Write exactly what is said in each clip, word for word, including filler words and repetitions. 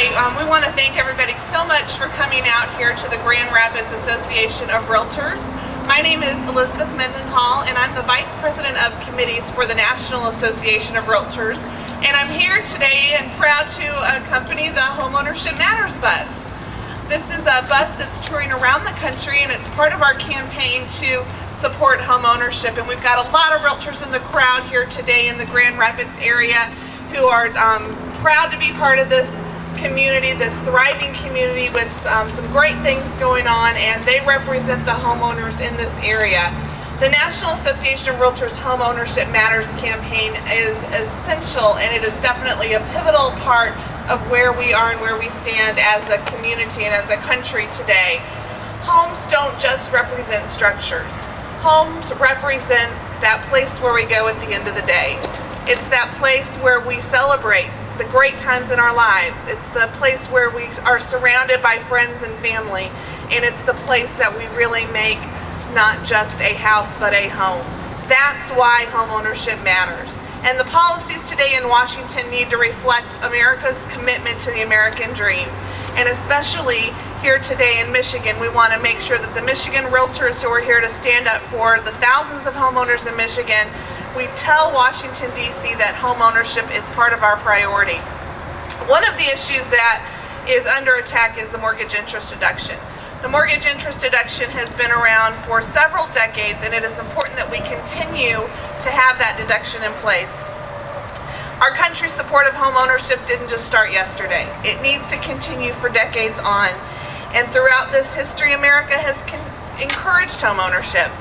Hi, um, we want to thank everybody so much for coming out here to the Grand Rapids Association of Realtors. My name is Elizabeth Mendenhall, and I'm the Vice President of Committees for the National Association of Realtors. And I'm here today and proud to accompany the Homeownership Matters bus. This is a bus that's touring around the country, and it's part of our campaign to support homeownership. And we've got a lot of realtors in the crowd here today in the Grand Rapids area who are um, proud to be part of this community, this thriving community with um, some great things going on, and they represent the homeowners in this area. The National Association of Realtors Homeownership Matters campaign is essential, and it is definitely a pivotal part of where we are and where we stand as a community and as a country today. Homes don't just represent structures. Homes represent that place where we go at the end of the day. It's that place where we celebrate the great times in our lives. It's the place where we are surrounded by friends and family, and it's the place that we really make not just a house but a home. That's why homeownership matters. And the policies today in Washington need to reflect America's commitment to the American dream. And especially here today in Michigan, we want to make sure that the Michigan realtors who are here to stand up for the thousands of homeowners in Michigan, we tell Washington, D C that homeownership is part of our priority. One of the issues that is under attack is the mortgage interest deduction. The mortgage interest deduction has been around for several decades, and it is important that we continue to have that deduction in place. Our country's support of homeownership didn't just start yesterday. It needs to continue for decades on. And throughout this history, America has encouraged homeownership.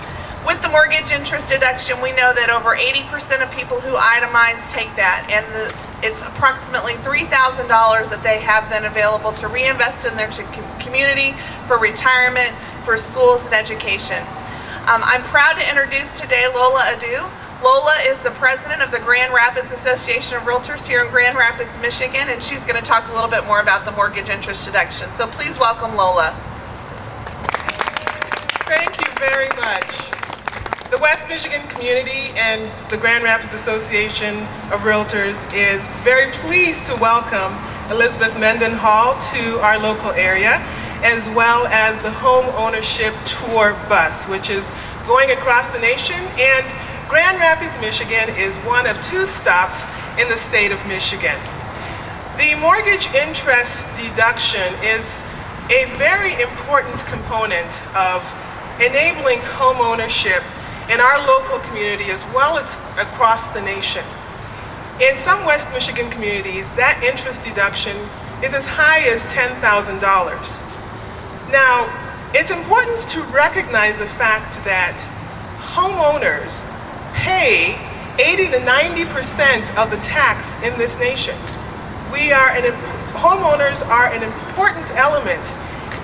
With the mortgage interest deduction, we know that over eighty percent of people who itemize take that, and the, it's approximately three thousand dollars that they have then available to reinvest in their community, for retirement, for schools and education. Um, I'm proud to introduce today Lola Adu. Lola is the president of the Grand Rapids Association of Realtors here in Grand Rapids, Michigan, and she's going to talk a little bit more about the mortgage interest deduction. So please welcome Lola. Thank you very much. The West Michigan community and the Grand Rapids Association of Realtors is very pleased to welcome Elizabeth Mendenhall to our local area, as well as the Home Ownership Tour Bus, which is going across the nation. And Grand Rapids, Michigan is one of two stops in the state of Michigan. The mortgage interest deduction is a very important component of enabling home ownership in our local community as well as across the nation. In some West Michigan communities, that interest deduction is as high as ten thousand dollars. Now, it's important to recognize the fact that homeowners pay eighty to ninety percent of the tax in this nation. We are an, homeowners are an important element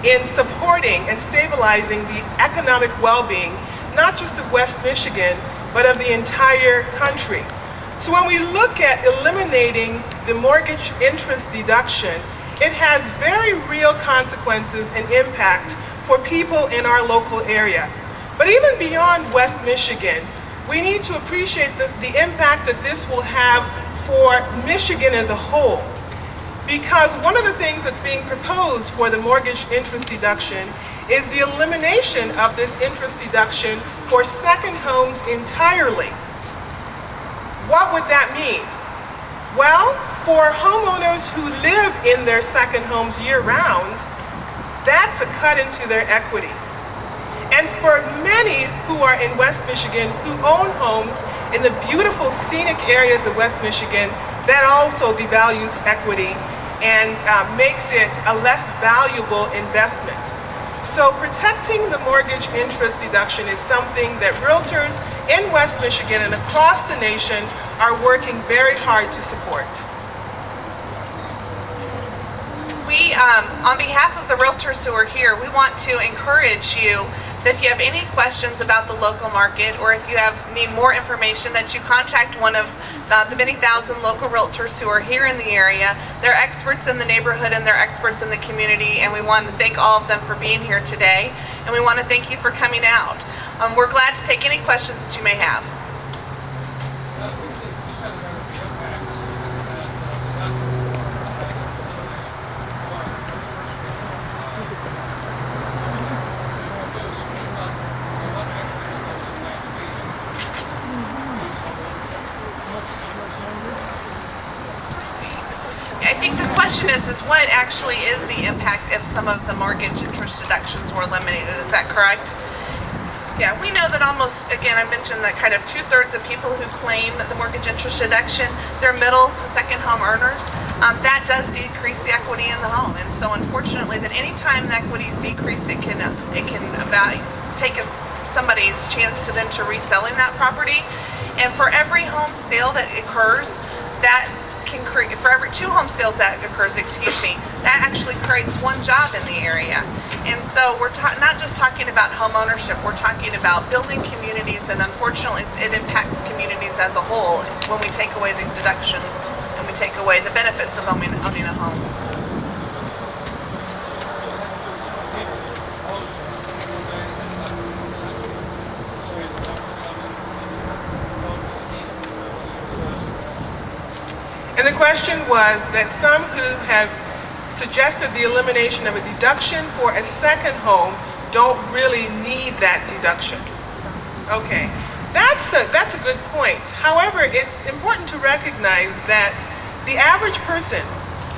in supporting and stabilizing the economic well-being not just of West Michigan, but of the entire country. So when we look at eliminating the mortgage interest deduction, it has very real consequences and impact for people in our local area. But even beyond West Michigan, we need to appreciate the, the impact that this will have for Michigan as a whole. Because one of the things that's being proposed for the mortgage interest deduction is the elimination of this interest deduction for second homes entirely. What would that mean? Well, for homeowners who live in their second homes year-round, that's a cut into their equity. And for many who are in West Michigan who own homes in the beautiful scenic areas of West Michigan, that also devalues equity and uh, makes it a less valuable investment. So protecting the mortgage interest deduction is something that realtors in West Michigan and across the nation are working very hard to support. We, um, on behalf of the realtors who are here, we want to encourage you that if you have any questions about the local market, or if you have need more information, that you contact one of uh, the many thousand local realtors who are here in the area. They're experts in the neighborhood and they're experts in the community, and we want to thank all of them for being here today, and we want to thank you for coming out. Um, we're glad to take any questions that you may have. question is, is what actually is the impact if some of the mortgage interest deductions were eliminated? Is that correct? Yeah, we know that almost, again, I mentioned that kind of two-thirds of people who claim the mortgage interest deduction, they're middle to second home earners. Um, that does decrease the equity in the home. And so unfortunately, that any time the equity is decreased, it can, it can evaluate, take a, somebody's chance to then to reselling that property. And for every home sale that occurs, that can create, for every two home sales that occurs, excuse me, that actually creates one job in the area. And so we're not just talking about home ownership, we're talking about building communities, and unfortunately it impacts communities as a whole when we take away these deductions and we take away the benefits of owning, owning a home. And the question was that some who have suggested the elimination of a deduction for a second home don't really need that deduction. Okay, that's a, that's a good point. However, it's important to recognize that the average person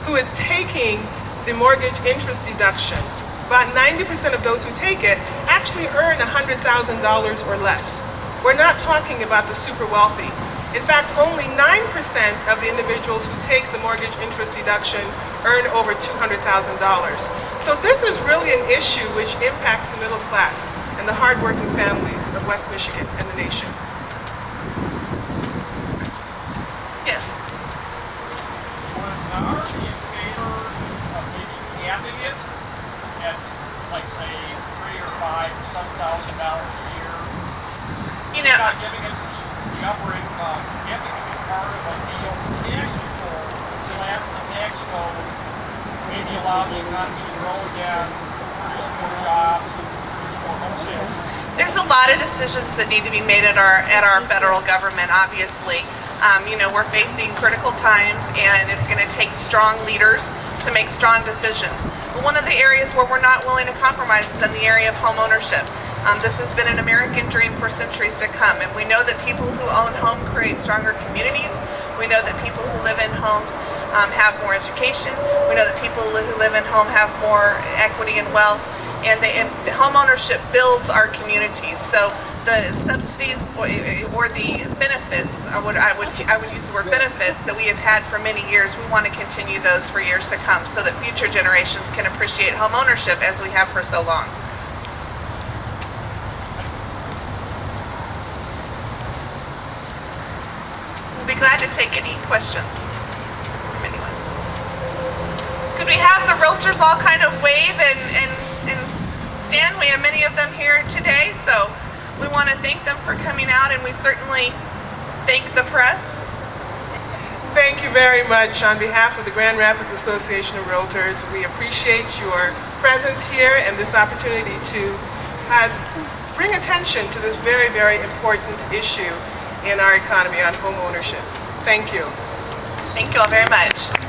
who is taking the mortgage interest deduction, about ninety percent of those who take it actually earn one hundred thousand dollars or less. We're not talking about the super wealthy. In fact, only nine percent of the individuals who take the mortgage interest deduction earn over two hundred thousand dollars. So this is really an issue which impacts the middle class and the hardworking families of West Michigan and the nation. Yes? Are you in favor of maybe capping it at, like, say, three or five or some thousand dollars a year? You know, not giving it to the upper income, if it could be part of a deal for tax reform, slap the tax code, maybe allow the economy to grow again, produce more jobs, produce more home sales. There's a lot of decisions that need to be made at our at our federal government, obviously. Um, you know, we're facing critical times, and it's going to take strong leaders to make strong decisions. But one of the areas where we're not willing to compromise is in the area of home ownership. Um, this has been an American dream for centuries to come, and we know that people who own home create stronger communities. We know that people who live in homes um, have more education. We know that people who live in home have more equity and wealth, and, they, and the home ownership builds our communities. So the subsidies or, or the benefits, I would, I would, I would use the word benefits, that we have had for many years, we want to continue those for years to come so that future generations can appreciate home ownership as we have for so long. We'll be glad to take any questions from anyone. Could we have the realtors all kind of wave and, and, and stand? We have many of them here today, so we want to thank them for coming out, and we certainly thank the press. Thank you very much. On behalf of the Grand Rapids Association of Realtors, we appreciate your presence here and this opportunity to uh, bring attention to this very, very important issue in our economy on home ownership. Thank you. Thank you all very much.